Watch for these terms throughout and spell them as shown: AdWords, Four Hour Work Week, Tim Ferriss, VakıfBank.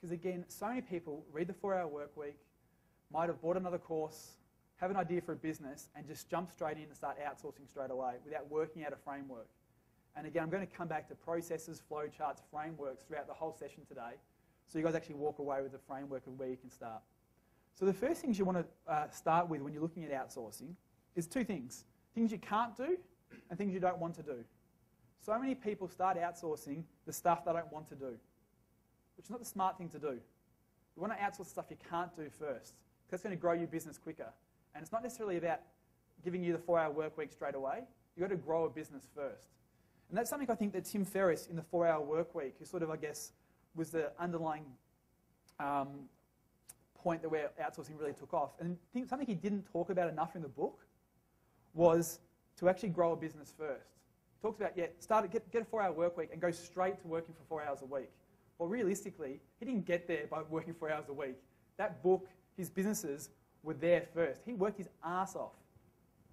Because again, so many people read the 4-Hour Work Week, might have bought another course, have an idea for a business, and just jump straight in and start outsourcing straight away without working out a framework. And again, I'm going to come back to processes, flowcharts, frameworks throughout the whole session today, so you guys actually walk away with a framework of where you can start. So the first things you want to start with when you're looking at outsourcing is two things: things you can't do and things you don't want to do. So many people start outsourcing the stuff they don't want to do, which is not the smart thing to do. You want to outsource stuff you can't do first, because that's going to grow your business quicker. And it's not necessarily about giving you the 4-Hour Work Week straight away. You've got to grow a business first. And that's something I think that Tim Ferriss in the 4-Hour Work Week, who sort of, I guess, was the underlying point that where outsourcing really took off. And something he didn't talk about enough in the book was to actually grow a business first. He talks about, yeah, get a 4-hour work week and go straight to working for 4 hours a week. Well, realistically, he didn't get there by working 4 hours a week. That book, his businesses were there first. He worked his ass off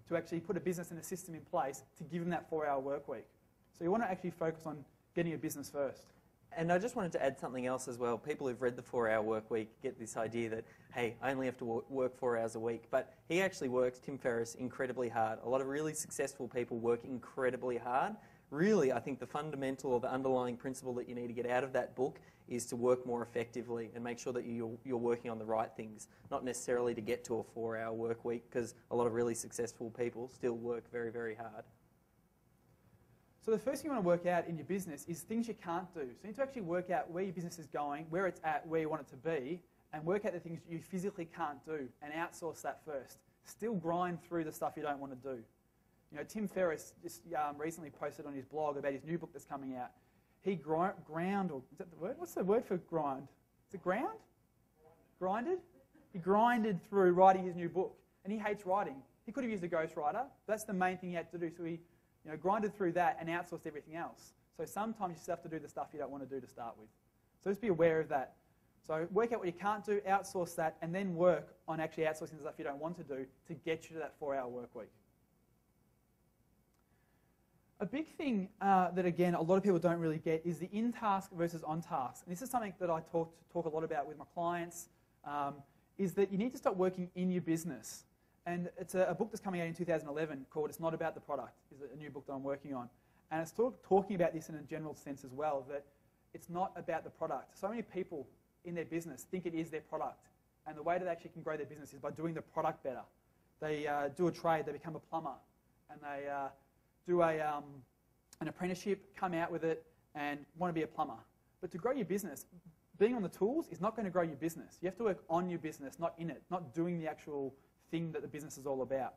to actually put a business and a system in place to give him that 4-hour work week. So you want to actually focus on getting your business first. And I just wanted to add something else as well. People who've read the 4-Hour Work Week get this idea that, hey, I only have to work 4 hours a week. But he actually works, Tim Ferriss, incredibly hard. A lot of really successful people work incredibly hard. Really, I think the fundamental or the underlying principle that you need to get out of that book is to work more effectively and make sure that you're working on the right things, not necessarily to get to a 4-hour work week, because a lot of really successful people still work very, very hard. So the first thing you want to work out in your business is things you can't do. So you need to actually work out where your business is going, where it's at, where you want it to be, and work out the things you physically can't do and outsource that first. Still grind through the stuff you don't want to do. You know, Tim Ferriss just recently posted on his blog about his new book that's coming out. He ground, or is that the word? What's the word for grind? Is it ground? Grinded? He grinded through writing his new book, and he hates writing. He could have used a ghostwriter. That's the main thing he had to do. So he grinded through that and outsourced everything else. So sometimes you just have to do the stuff you don't want to do to start with. So just be aware of that. So work out what you can't do, outsource that, and then work on actually outsourcing the stuff you don't want to do to get you to that 4-hour work week. A big thing that, again, a lot of people don't really get is the in-task versus on-task. And this is something that I talk a lot about with my clients, is that you need to start working in your business. And it's a book that's coming out in 2011 called It's Not About the Product. It's a new book that I'm working on. And it's talking about this in a general sense as well, that it's not about the product. So many people in their business think it is their product. And the way that they actually can grow their business is by doing the product better. They do a trade, they become a plumber. And they do an apprenticeship, come out with it, and want to be a plumber. But to grow your business, being on the tools is not going to grow your business. You have to work on your business, not in it, not doing the actual thing that the business is all about.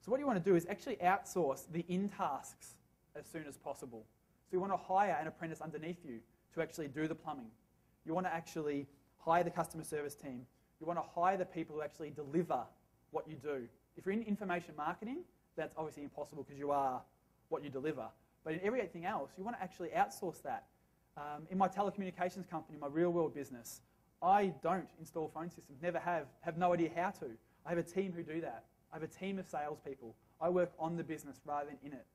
So what you want to do is actually outsource the in-tasks as soon as possible. So you want to hire an apprentice underneath you to actually do the plumbing. You want to actually hire the customer service team. You want to hire the people who actually deliver what you do. If you're in information marketing, that's obviously impossible because you are what you deliver. But in everything else, you want to actually outsource that. In my telecommunications company, my real-world business, I don't install phone systems, never have no idea how to. I have a team who do that. I have a team of salespeople. I work on the business rather than in it.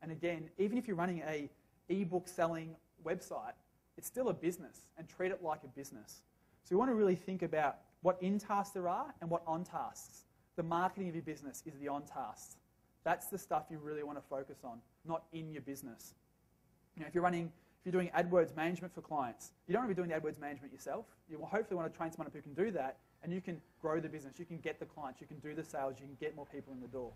And again, even if you're running an e-book selling website, it's still a business and treat it like a business. So you want to really think about what in-tasks there are and what on-tasks. The marketing of your business is the on-tasks. That's the stuff you really want to focus on, not in your business. You know, if you're doing AdWords management for clients, you don't want to be doing the AdWords management yourself. You will hopefully want to train someone who can do that, and you can grow the business, you can get the clients, you can do the sales, you can get more people in the door.